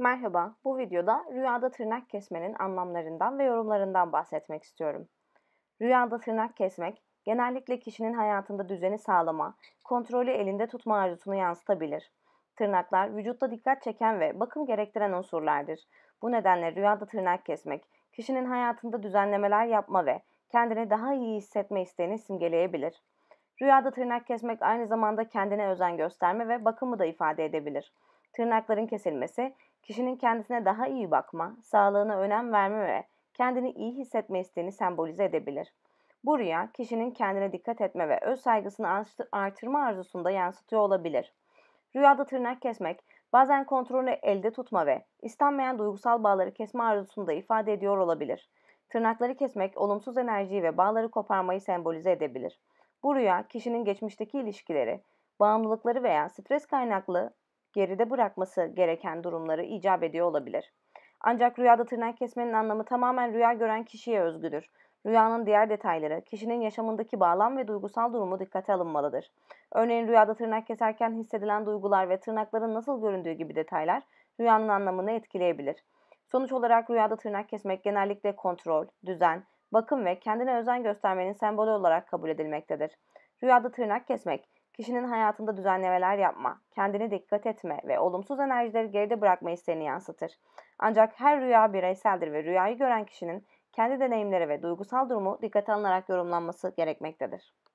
Merhaba, bu videoda rüyada tırnak kesmenin anlamlarından ve yorumlarından bahsetmek istiyorum. Rüyada tırnak kesmek, genellikle kişinin hayatında düzeni sağlama, kontrolü elinde tutma arzusunu yansıtabilir. Tırnaklar, vücutta dikkat çeken ve bakım gerektiren unsurlardır. Bu nedenle rüyada tırnak kesmek, kişinin hayatında düzenlemeler yapma ve kendini daha iyi hissetme isteğini simgeleyebilir. Rüyada tırnak kesmek aynı zamanda kendine özen gösterme ve bakımı da ifade edebilir. Tırnakların kesilmesi, kişinin kendisine daha iyi bakma, sağlığına önem verme ve kendini iyi hissetme isteğini sembolize edebilir. Bu rüya, kişinin kendine dikkat etme ve öz saygısını artırma arzusunda yansıtıyor olabilir. Rüyada tırnak kesmek, bazen kontrolü elde tutma ve istenmeyen duygusal bağları kesme arzusunu da ifade ediyor olabilir. Tırnakları kesmek, olumsuz enerjiyi ve bağları koparmayı sembolize edebilir. Bu rüya, kişinin geçmişteki ilişkileri, bağımlılıkları veya stres kaynaklı geride bırakması gereken durumları icap ediyor olabilir. Ancak rüyada tırnak kesmenin anlamı tamamen rüya gören kişiye özgüdür. Rüyanın diğer detayları, kişinin yaşamındaki bağlam ve duygusal durumu dikkate alınmalıdır. Örneğin rüyada tırnak keserken hissedilen duygular ve tırnakların nasıl göründüğü gibi detaylar rüyanın anlamını etkileyebilir. Sonuç olarak rüyada tırnak kesmek genellikle kontrol, düzen, bakım ve kendine özen göstermenin sembolü olarak kabul edilmektedir. Rüyada tırnak kesmek, kişinin hayatında düzenlemeler yapma, kendine dikkat etme ve olumsuz enerjileri geride bırakma isteğini yansıtır. Ancak her rüya bireyseldir ve rüyayı gören kişinin kendi deneyimleri ve duygusal durumu dikkate alınarak yorumlanması gerekmektedir.